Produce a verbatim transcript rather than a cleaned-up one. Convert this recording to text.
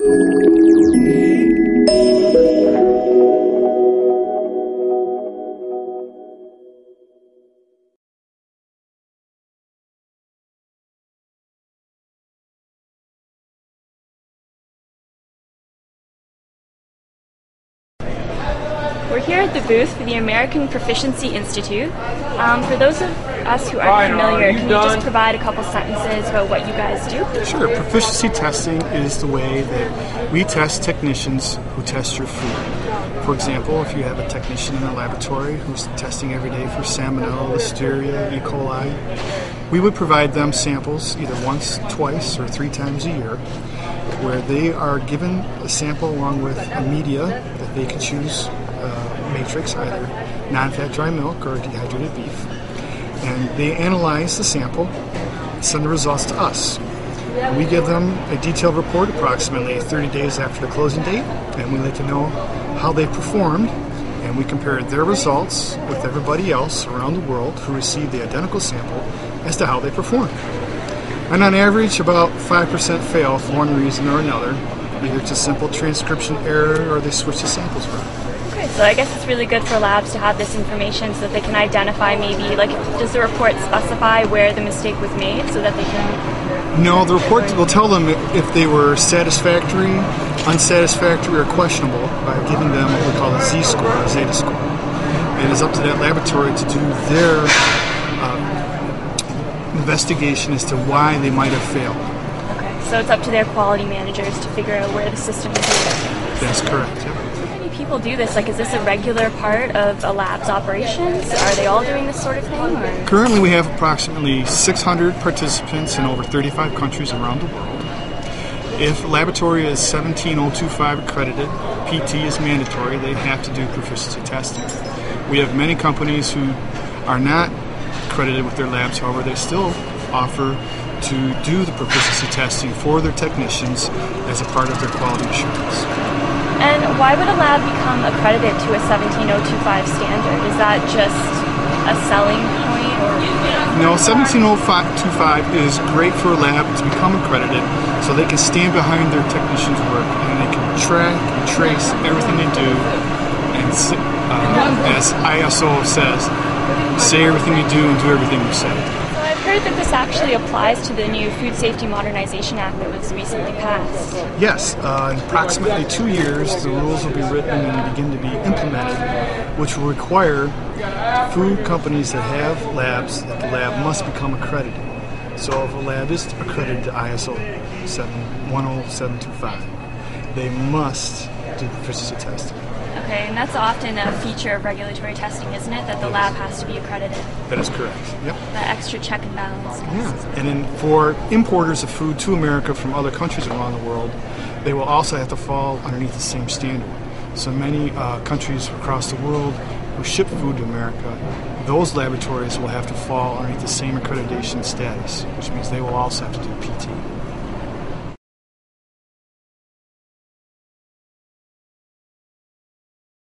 We're here at the booth for the American Proficiency Institute. Um, for those of us who aren't familiar, can you just provide a couple sentences about what you guys do? Sure. Proficiency testing is the way that we test technicians who test your food. For example, if you have a technician in a laboratory who's testing every day for salmonella, listeria, E. coli, we would provide them samples either once, twice, or three times a year, where they are given a sample along with a media that they can choose Uh, matrix, either non-fat dry milk or dehydrated beef, and they analyze the sample, send the results to us. We give them a detailed report approximately thirty days after the closing date, and we let them know how they performed, and we compare their results with everybody else around the world who received the identical sample as to how they performed. And on average, about five percent fail for one reason or another, either it's a simple transcription error or they switch the samples around. So I guess it's really good for labs to have this information so that they can identify maybe, like, does the report specify where the mistake was made so that they can... No, the report will tell them if they were satisfactory, unsatisfactory, or questionable by giving them what we call a Z-score or a zeta score. And it is up to that laboratory to do their uh, investigation as to why they might have failed. Okay, so it's up to their quality managers to figure out where the system is. That's correct, yeah. People do this? Like, is this a regular part of a lab's operations? Are they all doing this sort of thing? Or? Currently, we have approximately six hundred participants in over thirty-five countries around the world. If laboratory is seventeen oh two five accredited, P T is mandatory. They have to do proficiency testing. We have many companies who are not accredited with their labs, however, they still offer to do the proficiency testing for their technicians as a part of their quality assurance. And why would a lab become accredited to a seventeen oh two five standard? Is that just a selling point? Or no, seventeen oh two five is great for a lab to become accredited so they can stand behind their technicians' work and they can track and trace everything they do and, uh, as I S O says, say everything you do and do everything you say. I've heard that this actually applies to the new Food Safety Modernization Act that was recently passed. Yes, uh, in approximately two years the rules will be written and begin to be implemented, which will require food companies that have labs that the lab must become accredited. So if a lab is accredited to I S O one seven oh seven two five, they must do the proficiency testing. Okay, and that's often a feature of regulatory testing, isn't it? That the lab has to be accredited. That is correct, yep. That extra check and balance. Yeah, and then for importers of food to America from other countries around the world, they will also have to fall underneath the same standard. So many uh, countries across the world who ship food to America, those laboratories will have to fall underneath the same accreditation status, which means they will also have to do P T.